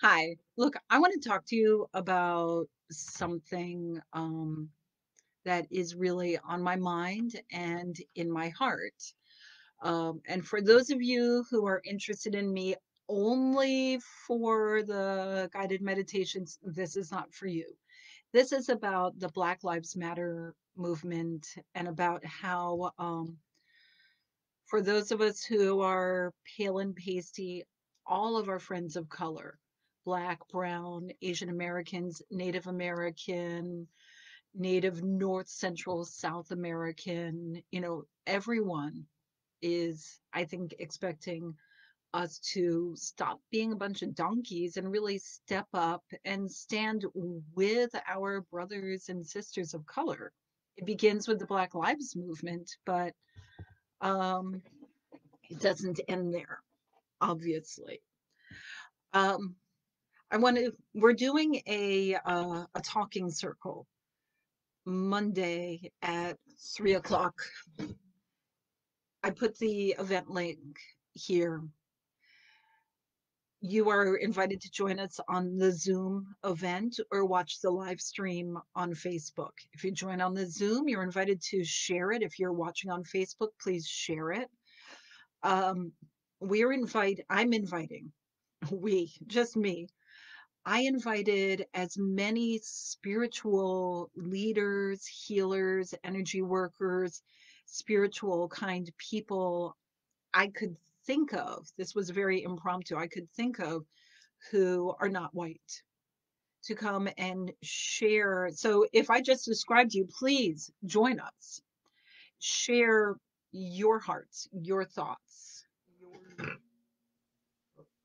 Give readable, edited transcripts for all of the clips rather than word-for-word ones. Hi. Look, I want to talk to you about something that is really on my mind and in my heart. And for those of you who are interested in me only for the guided meditations, this is not for you. This is about the Black Lives Matter movement and about how, for those of us who are pale and pasty, all of our friends of color, Black, Brown, Asian Americans, Native American, Native North, Central, South American, you know, everyone is, I think, expecting us to stop being a bunch of donkeys and really step up and stand with our brothers and sisters of color. It begins with the Black Lives Movement, but it doesn't end there, obviously. We're doing a talking circle Monday at 3 o'clock. I put the event link here. You are invited to join us on the Zoom event or watch the live stream on Facebook. If you join on the Zoom, you're invited to share it. If you're watching on Facebook, please share it. I invited as many spiritual leaders, healers, energy workers, spiritual kind people I could think of. This was very impromptu. I could think of who are not white to come and share. So if I just described you, please join us. Share your hearts, your thoughts.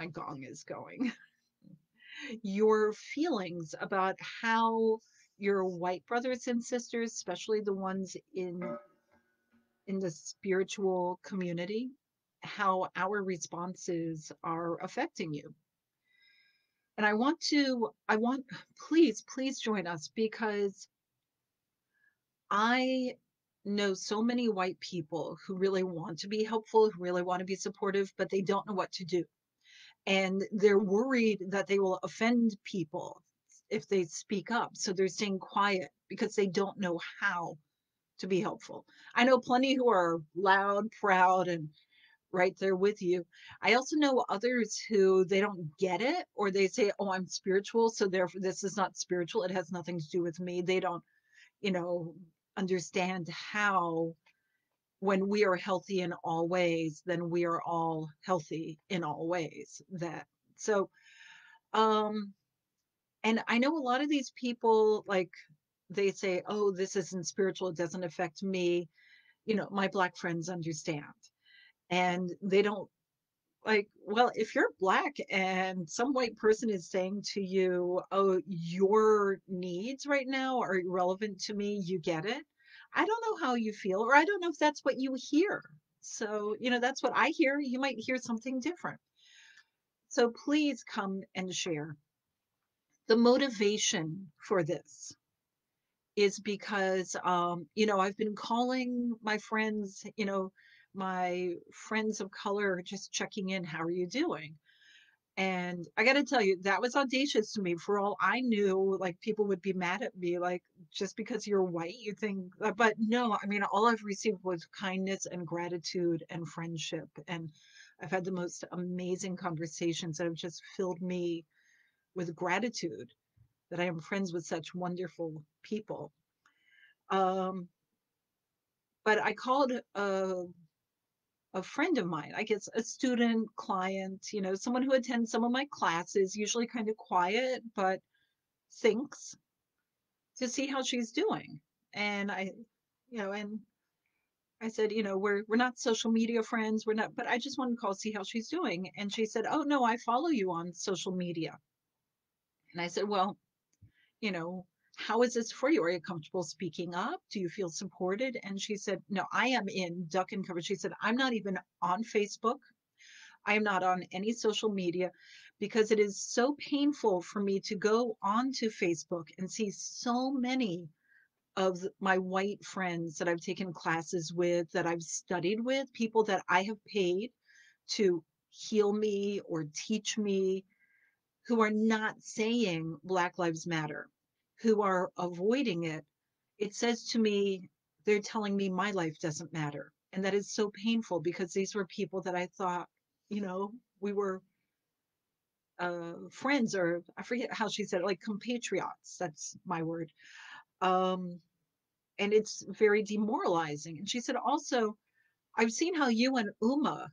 My gong is going. Your feelings about how your white brothers and sisters, especially the ones in the spiritual community, how our responses are affecting you. And please join us, because I know so many white people who really want to be helpful, who really want to be supportive, but they don't know what to do. And they're worried that they will offend people if they speak up. So they're staying quiet because they don't know how to be helpful. I know plenty who are loud, proud, and right there with you. I also know others who they don't get it, or they say, oh, I'm spiritual, so therefore this is not spiritual. It has nothing to do with me. They don't, understand how when we are healthy in all ways, then we are all healthy in all ways. And I know a lot of these people, like they say, oh, this isn't spiritual, it doesn't affect me. My Black friends understand. And they don't well, if you're Black and some white person is saying to you, oh, your needs right now are irrelevant to me, you get it. I don't know how you feel, or I don't know if that's what you hear. So, that's what I hear. You might hear something different. So please come and share. The motivation for this is because, I've been calling my friends, my friends of color, just checking in, how are you doing? And I got to tell you, that was audacious to me. For all I knew, people would be mad at me, just because you're white, you think, but no, all I've received was kindness and gratitude and friendship. And I've had the most amazing conversations that have just filled me with gratitude that I am friends with such wonderful people. But I called a friend of mine, I guess a student, client, someone who attends some of my classes, usually kind of quiet, but thinks, to see how she's doing. And I said, we're not social media friends, but I just wanted to call, see how she's doing. And she said, oh no, I follow you on social media. And I said, well, how is this for you? Are you comfortable speaking up? Do you feel supported? And she said, no, I am in duck and cover. She said, I'm not even on Facebook. I am not on any social media because it is so painful for me to go onto Facebook and see so many of my white friends that I've taken classes with, that I've studied with, people that I have paid to heal me or teach me, who are not saying Black Lives Matter, who are avoiding it, it says to me, they're telling me my life doesn't matter. And that is so painful, because these were people that I thought, you know, we were friends, or I forget how she said it, like compatriots, that's my word. And it's very demoralizing. And she said also, I've seen how you and Uma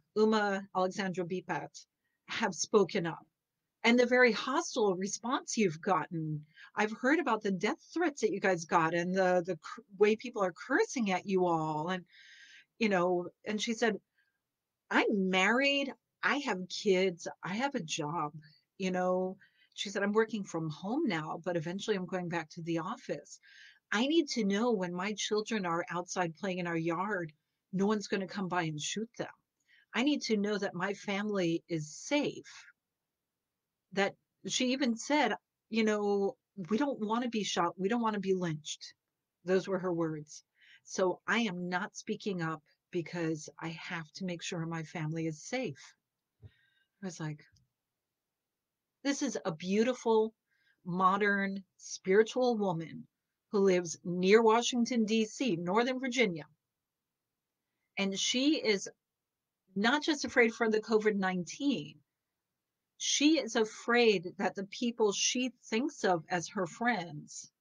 Alexandra Bipat, have spoken up, and the very hostile response you've gotten. I've heard about the death threats that you guys got, and the way people are cursing at you all. And, you know, and she said, I'm married, I have kids, I have a job, you know. She said, I'm working from home now, but eventually I'm going back to the office. I need to know when my children are outside playing in our yard, no one's going to come by and shoot them. I need to know that my family is safe. That she even said, you know, we don't want to be shot, we don't want to be lynched. Those were her words. So I am not speaking up because I have to make sure my family is safe. I was like, this is a beautiful, modern, spiritual woman who lives near Washington, D.C., Northern Virginia. And she is not just afraid for the COVID-19. She is afraid that the people she thinks of as her friends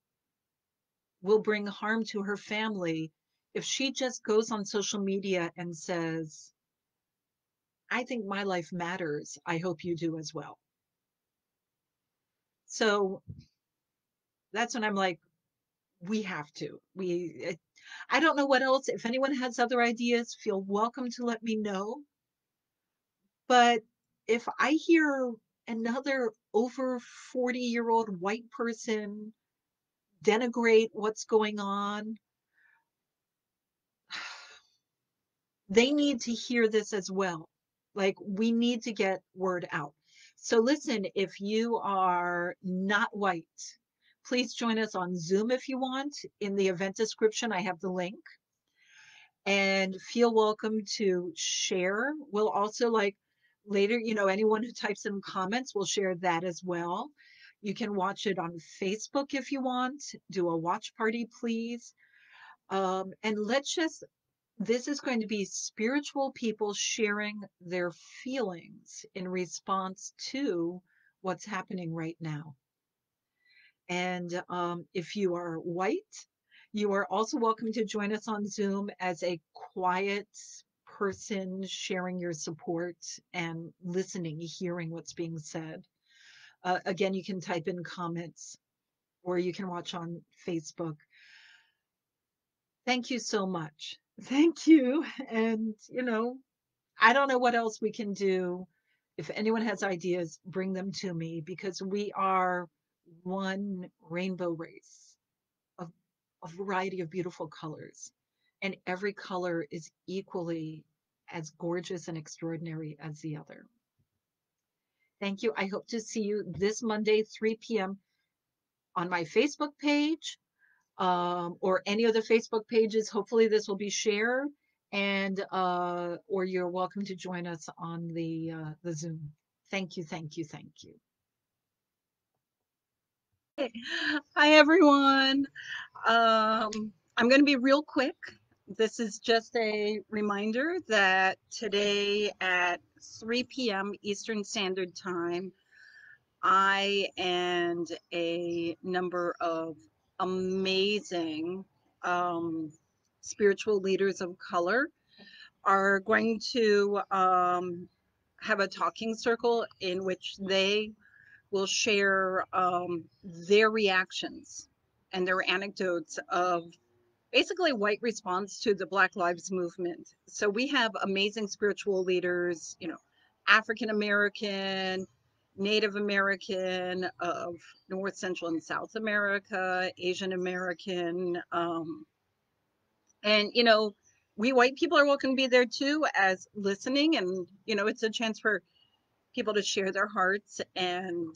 will bring harm to her family if she just goes on social media and says, I think my life matters. I hope you do as well. So that's when I'm like, we have to. I don't know what else. If anyone has other ideas, feel welcome to let me know. But if I hear another over 40-year-old white person denigrate what's going on, they need to hear this as well. Like, we need to get word out. So listen, if you are not white, please join us on Zoom if you want. In the event description, I have the link. And feel welcome to share. We'll also, like, later, you know, anyone who types in comments will share that as well. You can watch it on Facebook if you want. Do a watch party, please. And let's just, this is going to be spiritual people sharing their feelings in response to what's happening right now. And if you are white, you are also welcome to join us on Zoom as a quiet person sharing your support and listening, hearing what's being said. Again, you can type in comments, or you can watch on Facebook. Thank you so much. Thank you. And, you know, I don't know what else we can do. If anyone has ideas, bring them to me, because we are one rainbow race of a variety of beautiful colors. And every color is equally as gorgeous and extraordinary as the other. Thank you. I hope to see you this Monday, 3 p.m. on my Facebook page, or any of the Facebook pages. Hopefully this will be shared, and or you're welcome to join us on the Zoom. Thank you, thank you, thank you. Hey. Hi, everyone. I'm going to be real quick. This is just a reminder that today at 3 p.m. Eastern Standard Time, I and a number of amazing spiritual leaders of color are going to have a talking circle in which they will share their reactions and their anecdotes of basically white response to the Black Lives Movement. So we have amazing spiritual leaders, you know, African American, Native American, of North, Central, and South America, Asian American. And, you know, we white people are welcome to be there too as listening. And, you know, it's a chance for people to share their hearts and,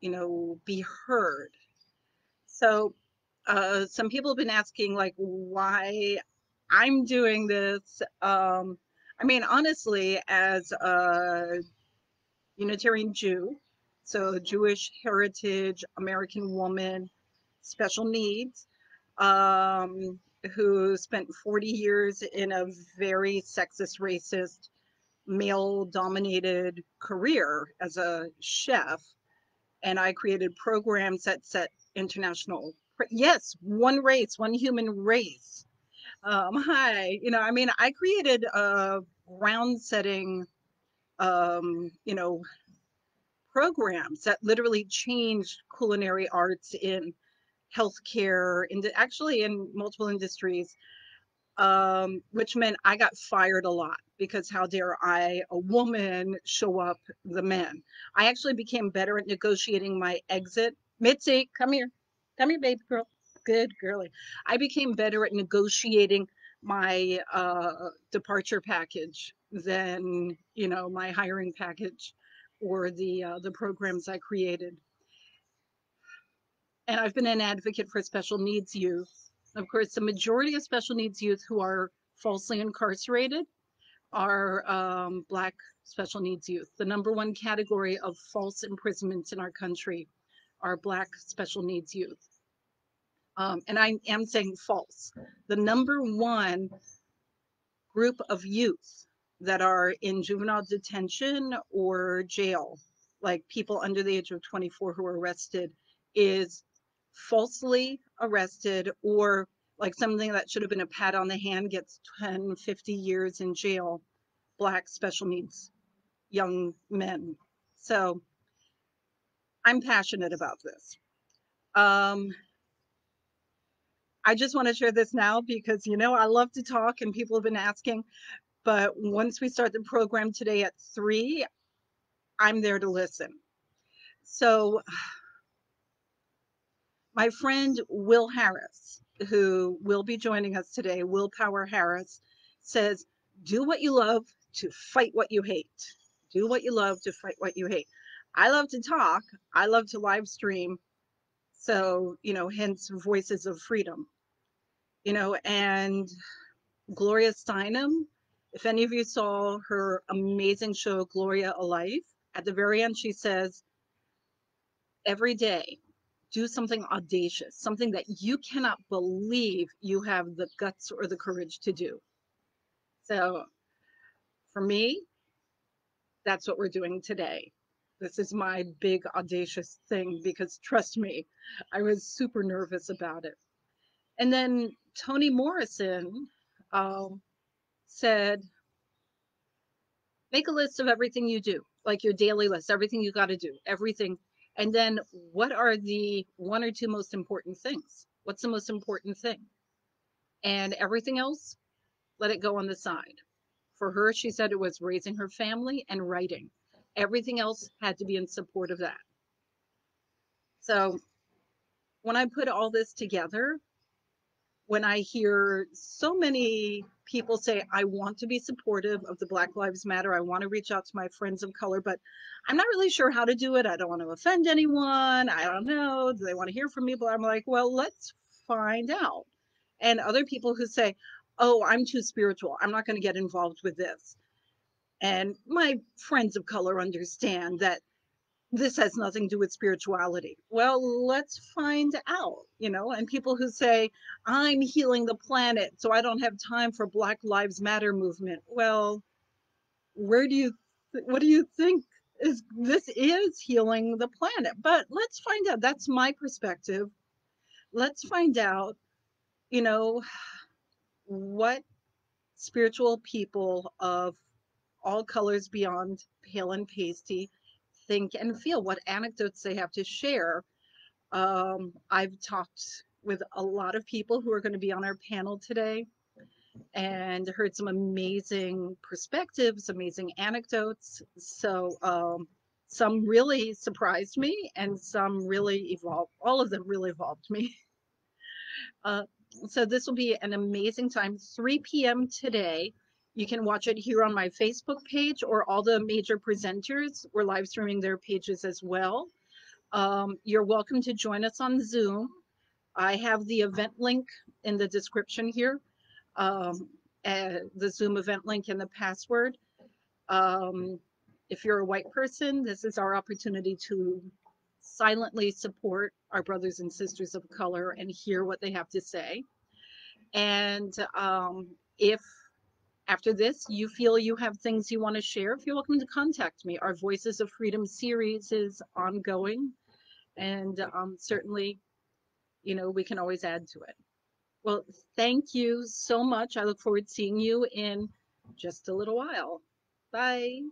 you know, be heard. So some people have been asking, like, why I'm doing this. I mean, honestly, as a Unitarian Jew, So Jewish heritage, American woman, special needs, who spent 40 years in a very sexist, racist, male-dominated career as a chef. And I created programs that set international, yes, one race, one human race. I created a ground-setting, programs that literally changed culinary arts in healthcare, in multiple industries, which meant I got fired a lot because how dare I, a woman, show up the men. I actually became better at negotiating my exit. Mitzi, come here, baby girl, good girly. I became better at negotiating my departure package than my hiring package, or the programs I created. And I've been an advocate for special needs youth. Of course, the majority of special needs youth who are falsely incarcerated are Black special needs youth. The number one category of false imprisonments in our country are Black special needs youth. And I am saying false. The number one group of youth that are in juvenile detention or jail, like people under the age of 24 who are arrested, is falsely arrested, or like something that should have been a pat on the hand gets 10, 50 years in jail, Black special needs young men. So I'm passionate about this. I just want to share this now because, I love to talk and people have been asking. But once we start the program today at 3, I'm there to listen. So my friend Will Harris, who will be joining us today, Will Power Harris, says, do what you love to fight what you hate. Do what you love to fight what you hate. I love to talk. I love to live stream. So, hence Voices of Freedom. And Gloria Steinem, if any of you saw her amazing show, Gloria Alive, at the very end, she says, every day, do something audacious, something that you cannot believe you have the guts or the courage to do. So for me, that's what we're doing today. This is my big audacious thing because trust me, I was super nervous about it. And then Toni Morrison, said, make a list of everything you do, like your daily list, everything you got to do, everything. And then what are the one or two most important things? What's the most important thing? And everything else, let it go on the side. For her, she said it was raising her family and writing. Everything else had to be in support of that. So when I put all this together, when I hear so many people say, I want to be supportive of the Black Lives Matter, I want to reach out to my friends of color, but I'm not really sure how to do it. I don't want to offend anyone. I don't know. Do they want to hear from me? But I'm like, well, let's find out. And other people who say, oh, I'm too spiritual. I'm not going to get involved with this. And my friends of color understand that this has nothing to do with spirituality. Well, let's find out, and people who say, I'm healing the planet, so I don't have time for Black Lives Matter movement. Well, what do you think this is healing the planet? But let's find out. That's my perspective. Let's find out, what spiritual people of all colors beyond pale and pasty think and feel, what anecdotes they have to share. I've talked with a lot of people who are going to be on our panel today and heard some amazing perspectives, amazing anecdotes. So some really surprised me and some really evolved, all of them really evolved me. So this will be an amazing time, 3 p.m. today. You can watch it here on my Facebook page, or all the major presenters, we're live streaming their pages as well. You're welcome to join us on Zoom. I have the event link in the description here, the Zoom event link and the password. If you're a white person, this is our opportunity to silently support our brothers and sisters of color and hear what they have to say. And if after this you feel you have things you want to share, you're welcome to contact me. Our Voices of Freedom series is ongoing, and certainly, you know, we can always add to it. Well, thank you so much. I look forward to seeing you in just a little while. Bye.